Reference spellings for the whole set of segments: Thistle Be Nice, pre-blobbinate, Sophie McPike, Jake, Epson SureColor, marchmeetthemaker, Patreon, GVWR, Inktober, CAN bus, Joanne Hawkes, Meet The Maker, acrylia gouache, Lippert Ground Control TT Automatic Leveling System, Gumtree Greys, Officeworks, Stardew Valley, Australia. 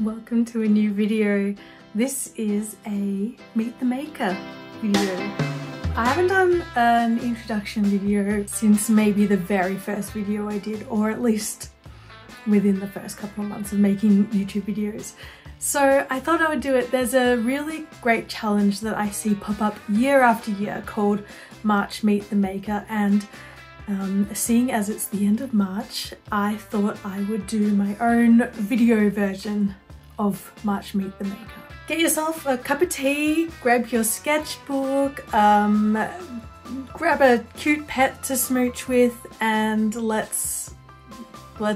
Welcome to a new video. This is a Meet the Maker video. I haven't done an introduction video since maybe the very first video I did, or at least within the first couple of months of making YouTube videos. So I thought I would do it. There's a really great challenge that I see pop up year after year called March Meet the Maker, and seeing as it's the end of March, I thought I would do my own video version of March Meet the Maker. Get yourself a cup of tea, grab your sketchbook, grab a cute pet to smooch with, and let's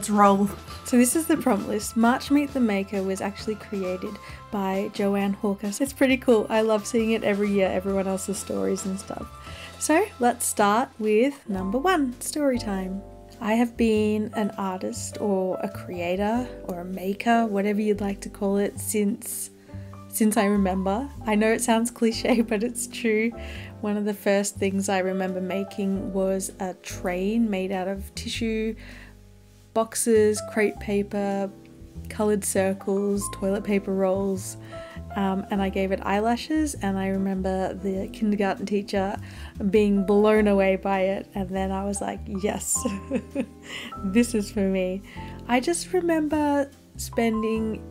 roll. So this is the prompt list. March Meet the Maker was actually created by Joanne Hawkes. It's pretty cool. I love seeing it every year, everyone else's stories and stuff. So let's start with number one, story time. I have been an artist or a creator or a maker, whatever you'd like to call it, since I remember. I know it sounds cliche, but it's true. One of the first things I remember making was a train made out of tissue, boxes, crepe paper, coloured circles, toilet paper rolls, and I gave it eyelashes, and I remember the kindergarten teacher being blown away by it, and then I was like, yes, this is for me. I just remember spending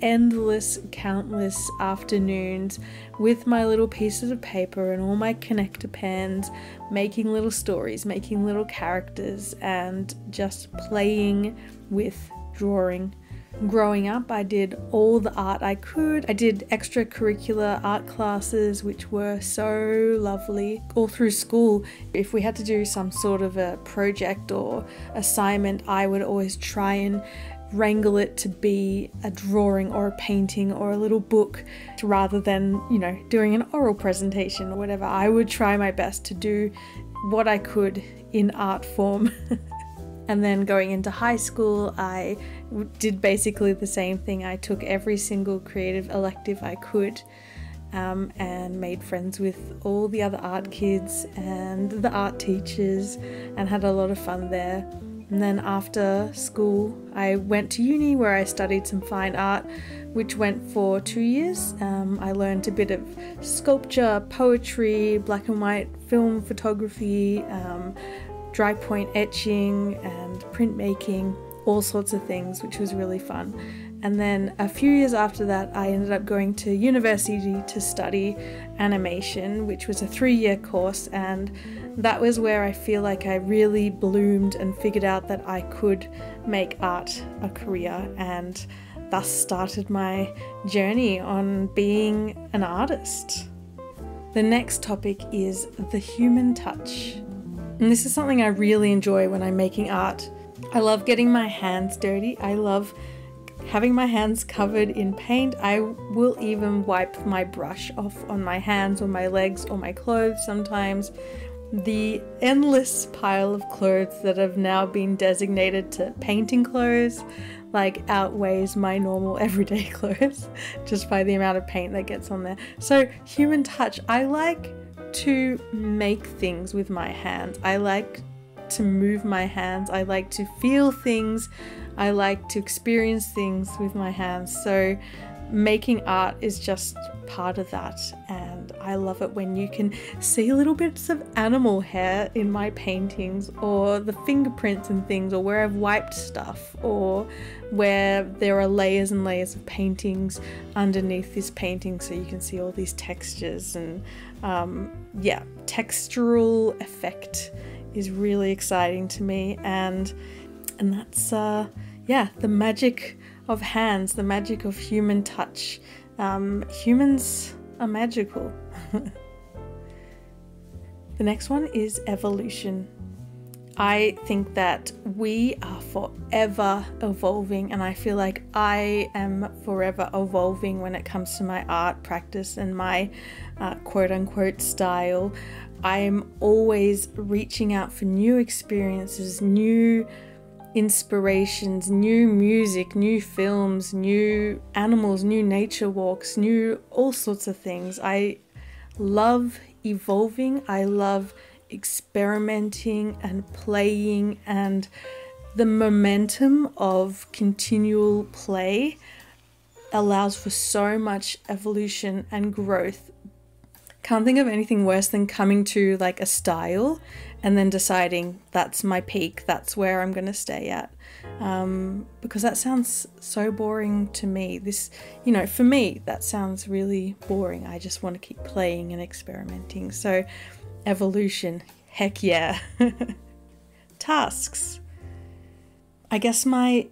endless, countless afternoons with my little pieces of paper and all my connector pens, making little stories, making little characters, and just playing with drawing. Growing up, I did all the art I could. I did extracurricular art classes, which were so lovely. All through school, if we had to do some sort of a project or assignment, I would always try and wrangle it to be a drawing or a painting or a little book, rather than, you know, doing an oral presentation or whatever. I would try my best to do what I could in art form. And then going into high school, I did basically the same thing. I took every single creative elective I could and made friends with all the other art kids and the art teachers and had a lot of fun there. And then after school, I went to uni where I studied some fine art, which went for 2 years. I learned a bit of sculpture, poetry, black and white film photography, dry point etching and printmaking, all sorts of things, which was really fun. And then a few years after that, I ended up going to university to study animation, which was a 3-year course, and that was where I feel like I really bloomed and figured out that I could make art a career, and thus started my journey on being an artist. The next topic is the human touch. And this is something I really enjoy when I'm making art. I love getting my hands dirty. I love having my hands covered in paint. I will even wipe my brush off on my hands or my legs or my clothes sometimes. The endless pile of clothes that have now been designated to painting clothes like outweighs my normal everyday clothes just by the amount of paint that gets on there. So human touch, I like to make things with my hands. I like to move my hands. I like to feel things. I like to experience things with my hands. So making art is just part of that, and I love it when you can see little bits of animal hair in my paintings, or the fingerprints and things, or where I've wiped stuff, or where there are layers and layers of paintings underneath this painting, so you can see all these textures. And yeah, textural effect is really exciting to me, and that's yeah, the magic of hands, the magic of human touch. Humans are magical. The next one is evolution. I think that we are forever evolving, and I feel like I am forever evolving when it comes to my art practice and my quote-unquote style. I'm always reaching out for new experiences, new inspirations, new music, new films, new animals, new nature walks, new all sorts of things. I love evolving. I love experimenting and playing, and the momentum of continual play allows for so much evolution and growth. Can't think of anything worse than coming to like a style and then deciding that's my peak, that's where I'm gonna stay at, because that sounds so boring to me. This, you know, for me that sounds really boring. I just want to keep playing and experimenting. So evolution, heck yeah. Tasks. I guess my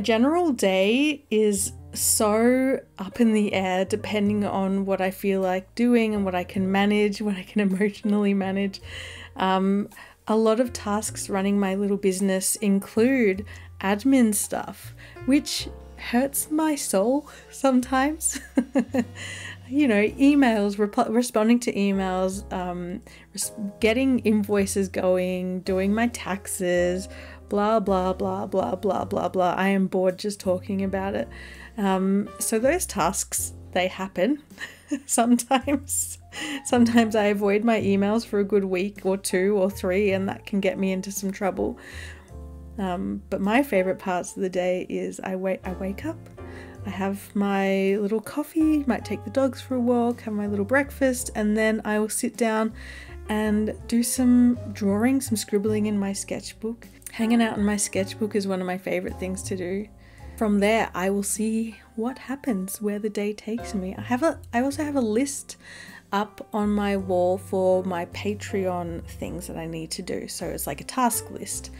general day is so up in the air depending on what I feel like doing and what I can manage, what I can emotionally manage. A lot of tasks running my little business include admin stuff, which hurts my soul sometimes. You know, emails, responding to emails, getting invoices going, doing my taxes, blah, blah, blah, blah, blah, blah, blah. I am bored just talking about it. So those tasks, they happen sometimes. Sometimes I avoid my emails for a good week or two or three, and that can get me into some trouble. But my favorite parts of the day is I wake up, I have my little coffee, might take the dogs for a walk, have my little breakfast, and then I will sit down and do some drawing, some scribbling in my sketchbook. Hanging out in my sketchbook is one of my favorite things to do. From there, I will see what happens, where the day takes me. I also have a list up on my wall for my Patreon things that I need to do. So it's like a task list,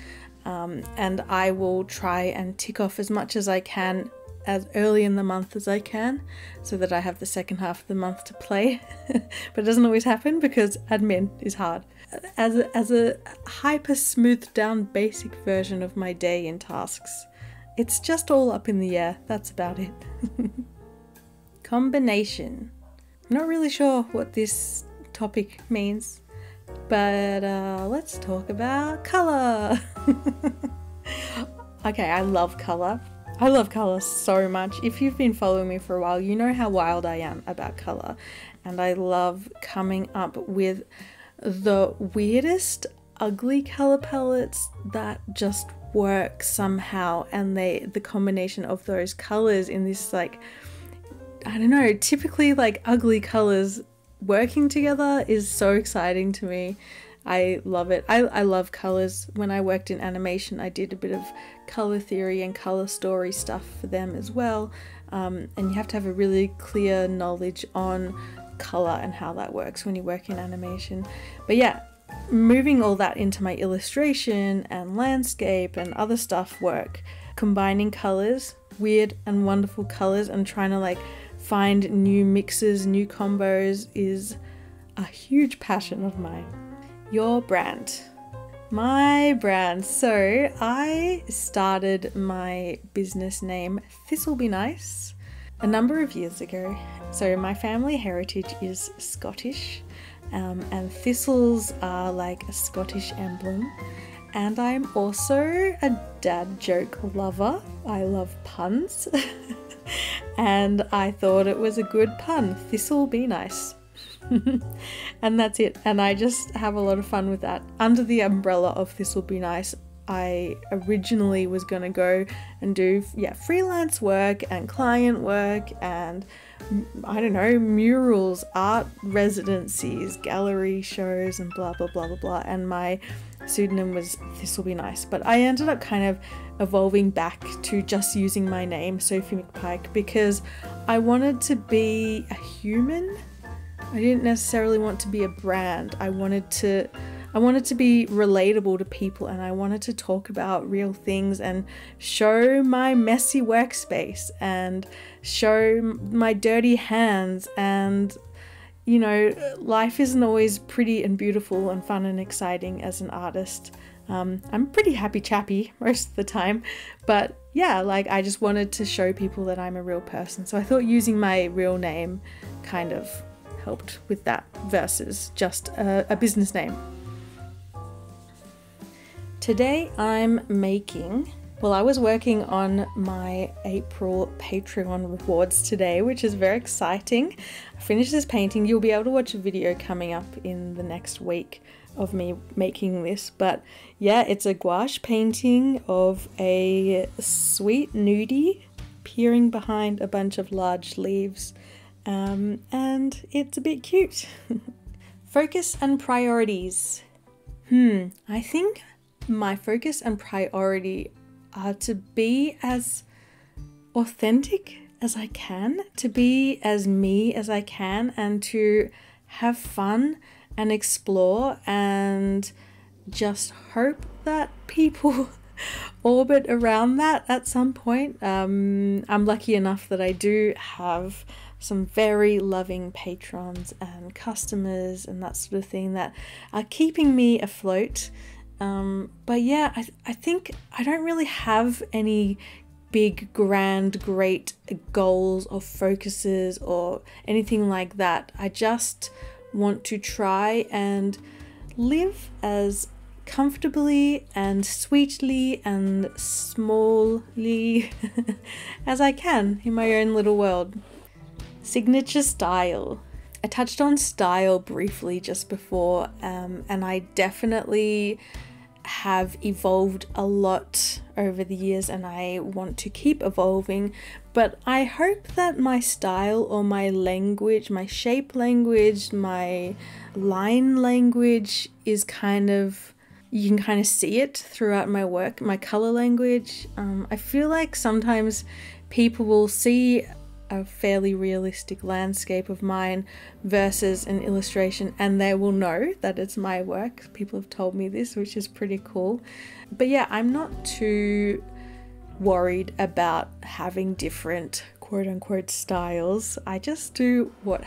and I will try and tick off as much as I can as early in the month as I can, so that I have the second half of the month to play. But it doesn't always happen because admin is hard. As a hyper smoothed down basic version of my day in tasks, it's just all up in the air. That's about it. Combination. I'm not really sure what this topic means, but let's talk about color. Okay, I love color. I love colour so much. If you've been following me for a while, you know how wild I am about colour, and I love coming up with the weirdest, ugly colour palettes that just work somehow, and the combination of those colours in this, like, I don't know, typically like ugly colours working together is so exciting to me. I love it. I love colours. When I worked in animation, I did a bit of colour theory and colour story stuff for them as well. And you have to have a really clear knowledge on colour and how that works when you work in animation. But yeah, moving all that into my illustration and landscape and other stuff work, combining colours, weird and wonderful colours, and trying to like find new mixes, new combos is a huge passion of mine. Your brand. My brand. So I started my business name Thistle Be Nice a number of years ago. So my family heritage is Scottish, and thistles are like a Scottish emblem. And I'm also a dad joke lover. I love puns. And I thought it was a good pun. Thistle Be Nice. And that's it, and I just have a lot of fun with that. Under the umbrella of Thistle Be Nice, I originally was gonna go and do freelance work and client work and I don't know, murals, art residencies, gallery shows, and blah blah blah blah blah, and my pseudonym was Thistle Be Nice, but I ended up kind of evolving back to just using my name, Sophie McPike, because I wanted to be a human. I didn't necessarily want to be a brand. I wanted to be relatable to people, and I wanted to talk about real things and show my messy workspace and show my dirty hands, and you know, life isn't always pretty and beautiful and fun and exciting as an artist. I'm pretty happy chappy most of the time, but yeah, like I just wanted to show people that I'm a real person. So I thought using my real name kind of helped with that versus just a business name. Today I'm making, well, I was working on my April Patreon rewards today, which is very exciting. I finished this painting. You'll be able to watch a video coming up in the next week of me making this, but yeah, it's a gouache painting of a sweet nudie peering behind a bunch of large leaves, and it's a bit cute. Focus and priorities. I think my focus and priority are to be as authentic as I can, to be as me as I can, and to have fun and explore and just hope that people orbit around that at some point. I'm lucky enough that I do have some very loving patrons and customers and that sort of thing that are keeping me afloat. But yeah, I think I don't really have any big, grand, great goals or focuses or anything like that. I just want to try and live as comfortably and sweetly and smallly as I can in my own little world. Signature style. I touched on style briefly just before, and I definitely have evolved a lot over the years, and I want to keep evolving, but I hope that my style or my language, my shape language, my line language is kind of, you can kind of see it throughout my work, my color language. I feel like sometimes people will see a fairly realistic landscape of mine versus an illustration, and they will know that it's my work. People have told me this, which is pretty cool. But yeah, I'm not too worried about having different quote-unquote styles. I just do what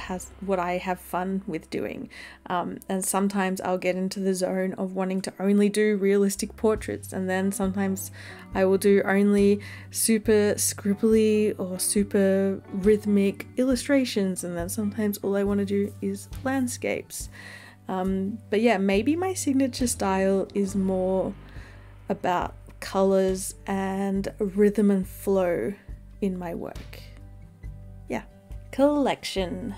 I have fun with doing, and sometimes I'll get into the zone of wanting to only do realistic portraits, and then sometimes I will do only super scribbly or super rhythmic illustrations, and then sometimes all I want to do is landscapes. But yeah, maybe my signature style is more about colors and rhythm and flow in my work. Yeah. Collection.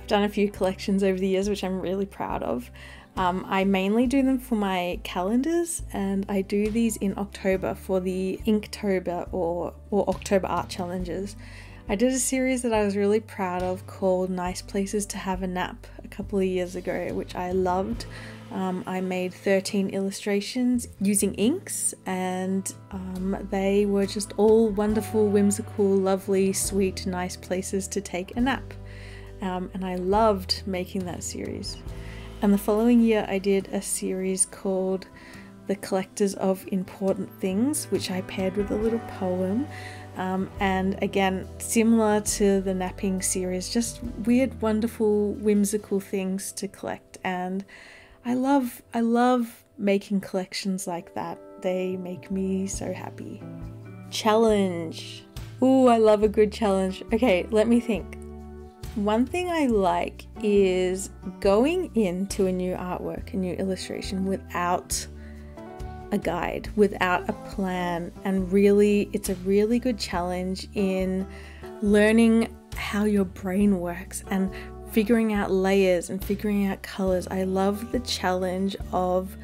I've done a few collections over the years, which I'm really proud of. I mainly do them for my calendars, and I do these in October for the Inktober or October art challenges. I did a series that I was really proud of called Nice Places to Have a Nap a couple of years ago, which I loved. I made 13 illustrations using inks, and they were just all wonderful, whimsical, lovely, sweet, nice places to take a nap. And I loved making that series. And the following year I did a series called The Collectors of Important Things, which I paired with a little poem. And again, similar to the napping series, just weird, wonderful, whimsical things to collect. And I love making collections like that. They make me so happy. Challenge. Ooh, I love a good challenge. Okay, let me think. One thing I like is going into a new artwork, a new illustration, without a guide, without a plan, and really, it's a really good challenge in learning how your brain works and figuring out layers and figuring out colors. I love the challenge of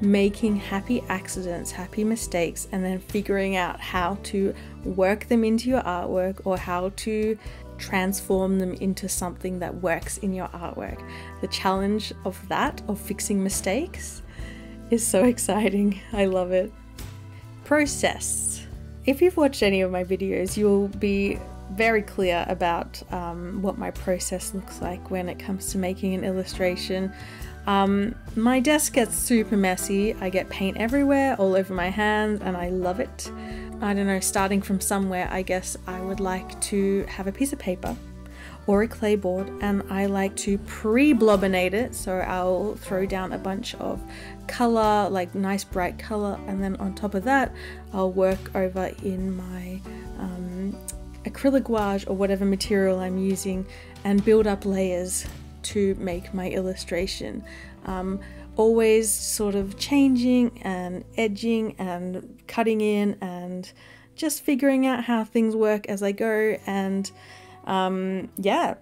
making happy accidents, happy mistakes, and then figuring out how to work them into your artwork or how to transform them into something that works in your artwork. The challenge of that, of fixing mistakes, is so exciting. I love it. Process. If you've watched any of my videos, you'll be very clear about what my process looks like when it comes to making an illustration. My desk gets super messy. I get paint everywhere, all over my hands, and I love it. I don't know, starting from somewhere, I guess I would like to have a piece of paper or a clay board, and I like to pre-blobbinate it, so I'll throw down a bunch of color, like nice bright color, and then on top of that I'll work over in my acrylic gouache or whatever material I'm using and build up layers to make my illustration. Always sort of changing and edging and cutting in and just figuring out how things work as I go, and yeah,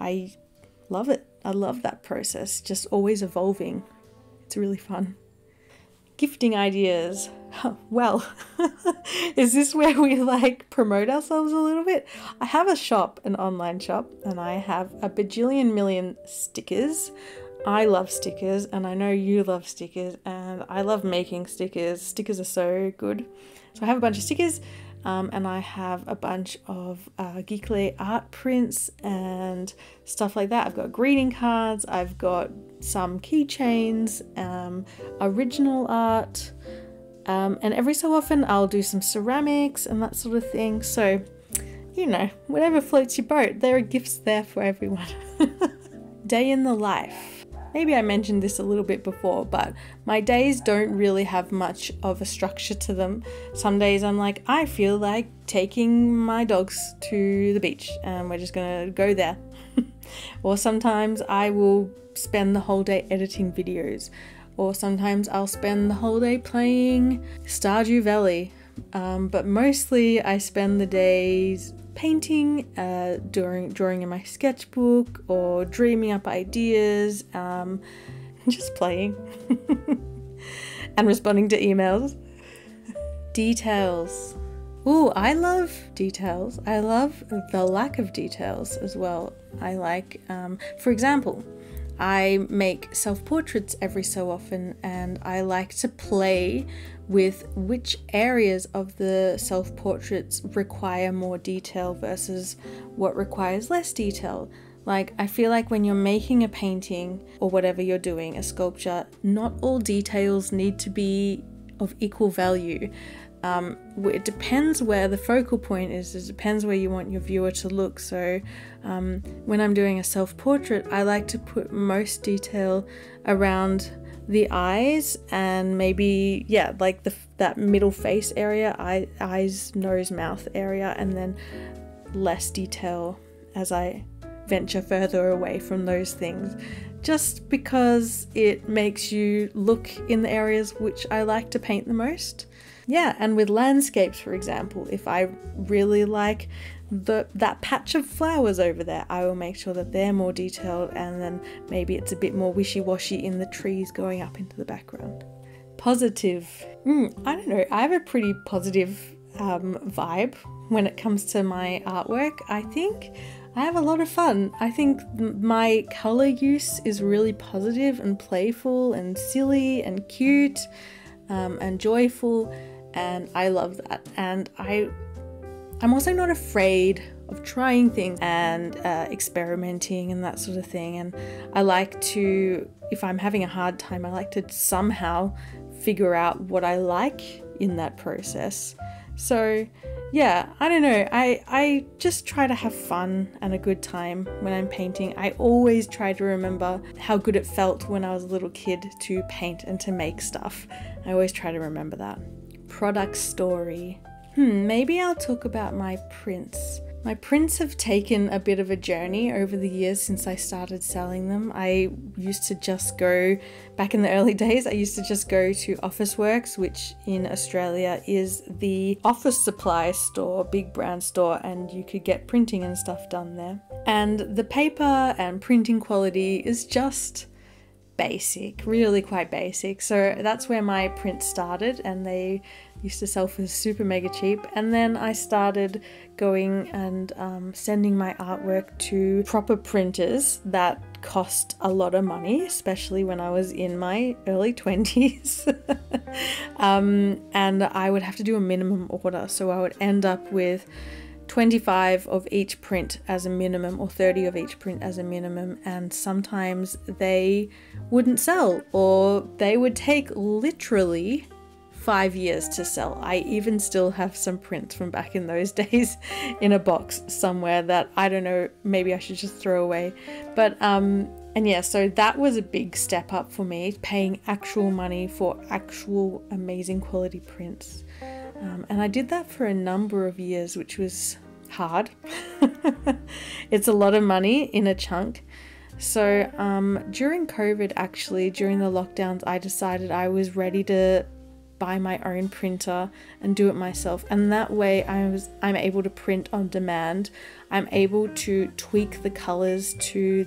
I love it. I love that process, just always evolving. It's really fun. Gifting ideas. Well, is this where we like promote ourselves a little bit? I have a shop, an online shop, and I have a bajillion million stickers. I love stickers and I know you love stickers and I love making stickers. Stickers are so good. So I have a bunch of stickers and I have a bunch of geekly art prints and stuff like that. I've got greeting cards, I've got some keychains, original art, and every so often I'll do some ceramics and that sort of thing. So, you know, whatever floats your boat, there are gifts there for everyone. Day in the life. Maybe I mentioned this a little bit before, but my days don't really have much of a structure to them. Some days I'm like, I feel like taking my dogs to the beach and we're just gonna go there. Or sometimes I will spend the whole day editing videos. Or sometimes I'll spend the whole day playing Stardew Valley. But mostly I spend the days painting, drawing in my sketchbook, or dreaming up ideas, just playing and responding to emails. Details. Ooh, I love details. I love the lack of details as well. I like, for example, I make self-portraits every so often and I like to play with which areas of the self-portraits require more detail versus what requires less detail. Like, I feel like when you're making a painting or whatever you're doing, a sculpture, not all details need to be of equal value. It depends where the focal point is, it depends where you want your viewer to look. So when I'm doing a self-portrait, I like to put most detail around the eyes and maybe, yeah, like that middle face area, eyes, nose, mouth area, and then less detail as I venture further away from those things, just because it makes you look in the areas which I like to paint the most. Yeah, and with landscapes, for example, if I really like that patch of flowers over there, I will make sure that they're more detailed, and then maybe it's a bit more wishy-washy in the trees going up into the background. Positive. I don't know, I have a pretty positive vibe when it comes to my artwork. I think I have a lot of fun. I think my colour use is really positive and playful and silly and cute. And joyful, and I love that, and I'm also not afraid of trying things and experimenting and that sort of thing. And I like to, if I'm having a hard time, I like to somehow figure out what I like in that process. So yeah, I don't know, I just try to have fun and a good time when I'm painting. I always try to remember how good it felt when I was a little kid to paint and to make stuff. I always try to remember that. Product story. Maybe I'll talk about my prints. My prints have taken a bit of a journey over the years since I started selling them. I used to just go, back in the early days, I used to just go to Officeworks, which in Australia is the office supply store, big brand store, and you could get printing and stuff done there. And the paper and printing quality is just basic, really quite basic. So that's where my prints started, and they used to sell for super mega cheap. And then I started going and sending my artwork to proper printers that cost a lot of money, especially when I was in my early 20s. And I would have to do a minimum order, so I would end up with 25 of each print as a minimum, or 30 of each print as a minimum, and sometimes they wouldn't sell, or they would take literally 5 years to sell. I even still have some prints from back in those days in a box somewhere that I don't know, maybe I should just throw away. But and yeah, so that was a big step up for me, paying actual money for actual amazing quality prints. And I did that for a number of years, which was hard. It's a lot of money in a chunk. So during COVID, actually, during the lockdowns, I decided I was ready to buy my own printer and do it myself, and that way I'm able to print on demand. I'm able to tweak the colors to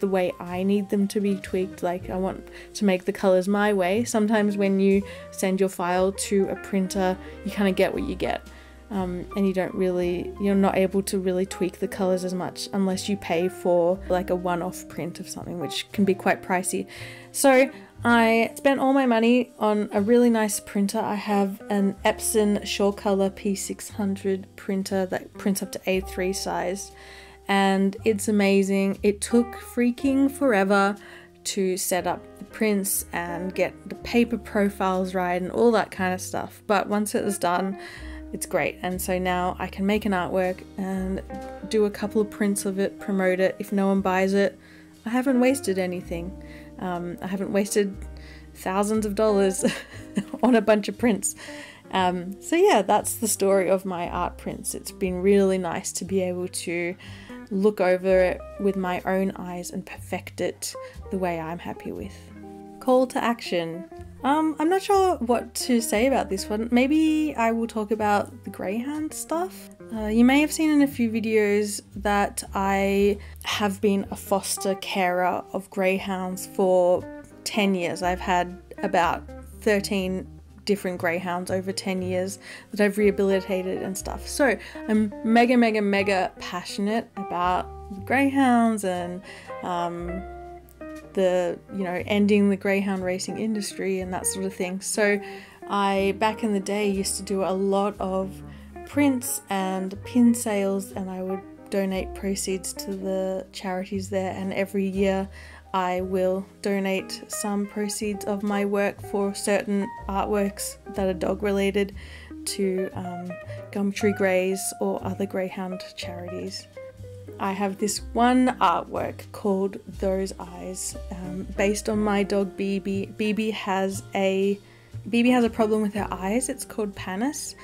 the way I need them to be tweaked. Like, I want to make the colors my way. Sometimes when you send your file to a printer, you kind of get what you get. And you don't really, you're not able to really tweak the colors as much unless you pay for like a one-off print of something, which can be quite pricey. So I spent all my money on a really nice printer. I have an Epson SureColor P600 printer that prints up to A3 size, and it's amazing. It took freaking forever to set up the prints and get the paper profiles right and all that kind of stuff, but once it was done, it's great. And so now I can make an artwork and do a couple of prints of it, promote it. If no one buys it, I haven't wasted anything. I haven't wasted thousands of dollars on a bunch of prints. So yeah, that's the story of my art prints. It's been really nice to be able to look over it with my own eyes and perfect it the way I'm happy with. Call to action. I'm not sure what to say about this one. Maybe I will talk about the greyhound stuff. You may have seen in a few videos that I have been a foster carer of greyhounds for 10 years. I've had about 13 different greyhounds over 10 years that I've rehabilitated and stuff. So I'm mega, mega, mega passionate about greyhounds and ending the greyhound racing industry and that sort of thing. So I, back in the day, used to do a lot of prints and pin sales, and I would donate proceeds to the charities there, and every year I will donate some proceeds of my work for certain artworks that are dog related to Gumtree Greys or other greyhound charities. I have this one artwork called Those Eyes, based on my dog BB. BB has a problem with her eyes. It's called panis,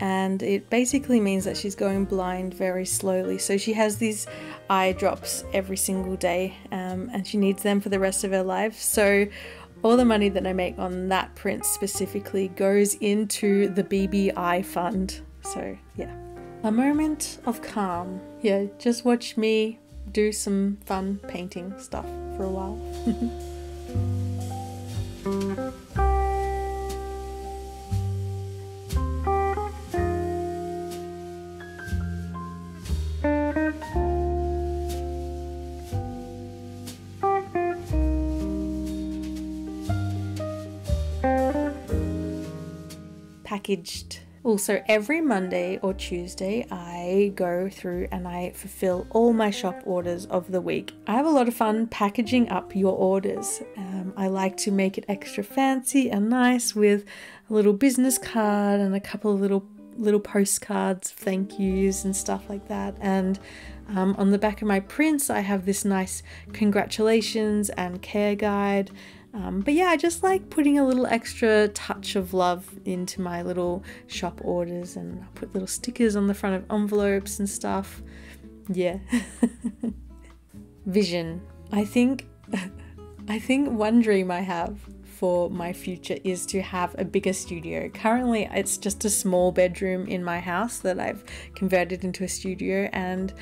and it basically means that she's going blind very slowly. So she has these eye drops every single day, and she needs them for the rest of her life. So all the money that I make on that print specifically goes into the BB Eye Fund. So yeah. A moment of calm. Yeah, just watch me do some fun painting stuff for a while. Packaged. Also, every Monday or Tuesday, I go through and I fulfill all my shop orders of the week. I have a lot of fun packaging up your orders. I like to make it extra fancy and nice with a little business card and a couple of little postcards, thank yous and stuff like that. And on the back of my prints, I have this nice congratulations and care guide. But yeah, I just like putting a little extra touch of love into my little shop orders, and I put little stickers on the front of envelopes and stuff. Yeah. Vision. I think one dream I have for my future is to have a bigger studio. Currently, it's just a small bedroom in my house that I've converted into a studio, and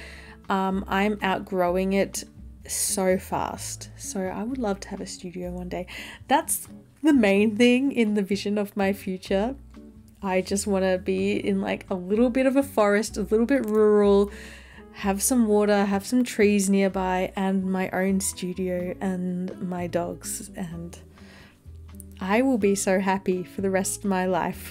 I'm outgrowing it so fast. So I would love to have a studio one day. That's the main thing in the vision of my future. I just want to be in like a little bit of a forest, a little bit rural, have some water, have some trees nearby, and my own studio and my dogs, and I will be so happy for the rest of my life.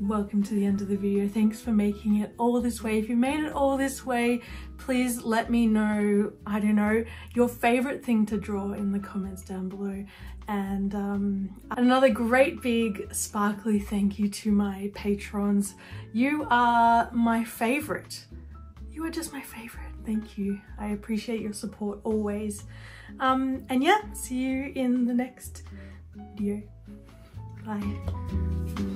Welcome to the end of the video. Thanks for making it all this way. If you made it all this way, please let me know, I don't know, your favorite thing to draw in the comments down below. And another great big sparkly thank you to my patrons. You are my favorite. You are just my favorite. Thank you. I appreciate your support always. And yeah, see you in the next video. Bye.